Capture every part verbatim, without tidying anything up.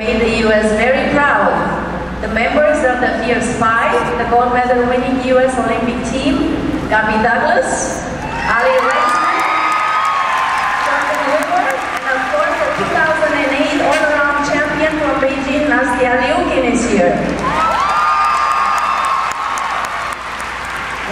Made the U S very proud. The members of the Fierce Five, the gold medal winning U S Olympic team, Gabby Douglas, Aly Raisman, Jonathan Horton, and of course the two thousand eight all-around champion from Beijing, Nastia Liukin, is here.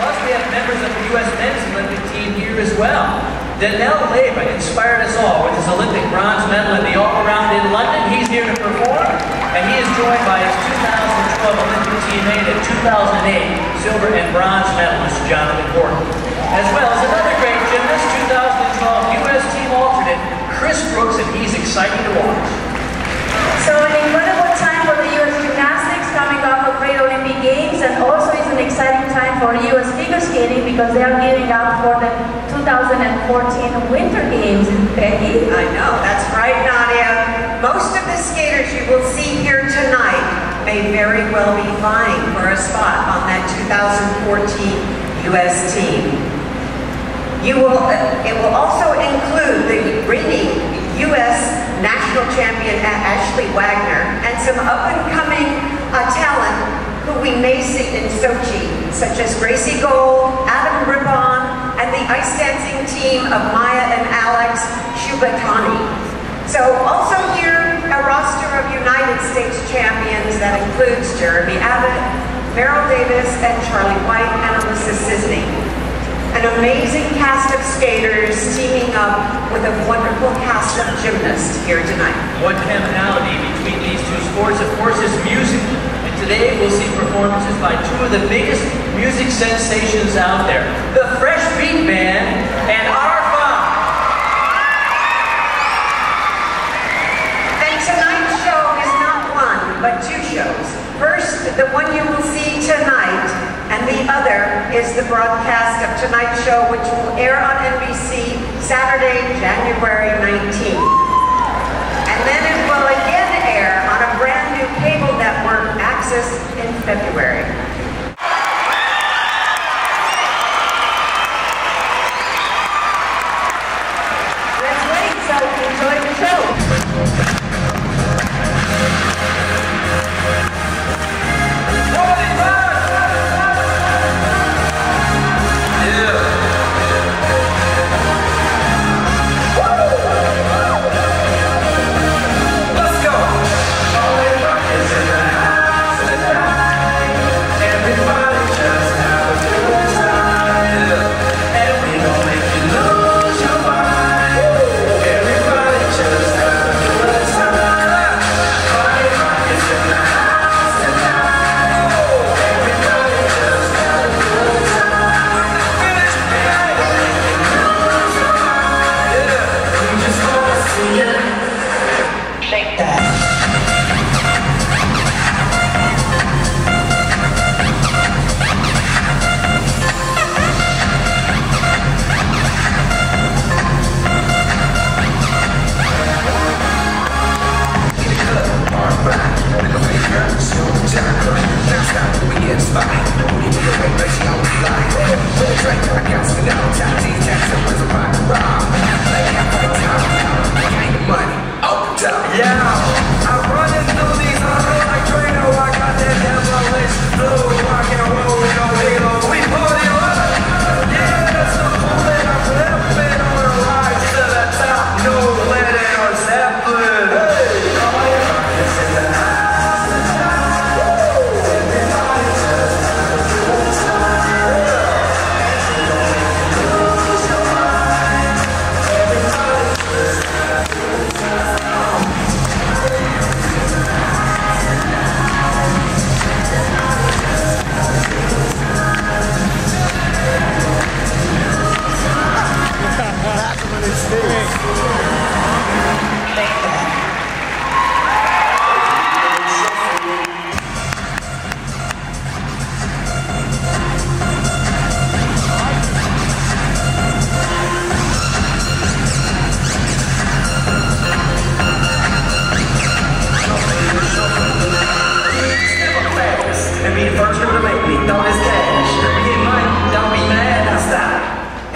Plus we have members of the U S men's Olympic team here as well. Danell Leyva inspired us all with his Olympic bronze medal at the all-around in London. He's here to perform, and he is joined by his two thousand twelve Olympic teammate and two thousand eight silver and bronze medalist Jonathan Horton, as well as another great gymnast, two thousand twelve U S team alternate Chris Brooks, and he's exciting to watch. So an incredible time for the U S gymnastics coming off of great Olympic Games, and also it's an exciting time for U S figure skating because they are gearing up for the two thousand fourteen Winter Games in Beijing. I know, that's right, Nadia. Most of the skaters you will see here tonight may very well be vying for a spot on that two thousand fourteen U S team. You will, it will also include the reigning U S national champion Ashley Wagner and some up-and-coming uh, talent who we may see in Sochi, such as Gracie Gold, Adam Rippon, and the ice dancing team of Maya and Alex Shubatani. So also here, a roster of United States champions that includes Jeremy Abbott, Meryl Davis, and Charlie White, and Alyssa Sisney. An amazing cast of skaters teaming up with a wonderful cast of gymnasts here tonight. One commonality between these two sports, of course, is music. And today we'll see performances by two of the biggest music sensations out there, the Fresh Beat Band and our fun. And tonight's show is not one, but two shows. First, the one you will see tonight, and the other is the broadcast of tonight's show, which will air on N B C Saturday, January nineteenth. And then it will again air on a brand new cable network, Access, in February.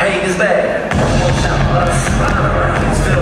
Hey, this bad. One more shot, let's run around.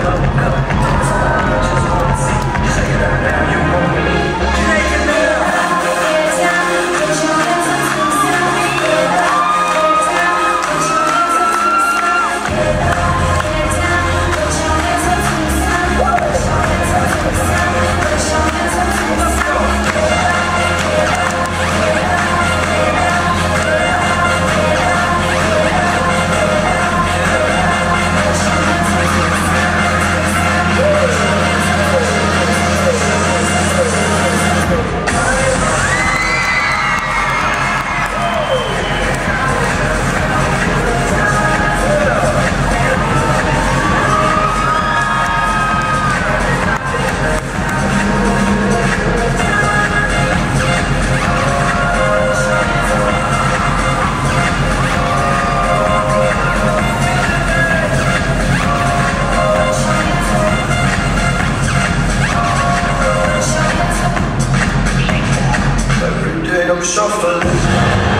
no shuffling.